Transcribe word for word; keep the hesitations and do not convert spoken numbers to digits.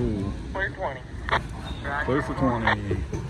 cool. Third for twenty. Third for twenty.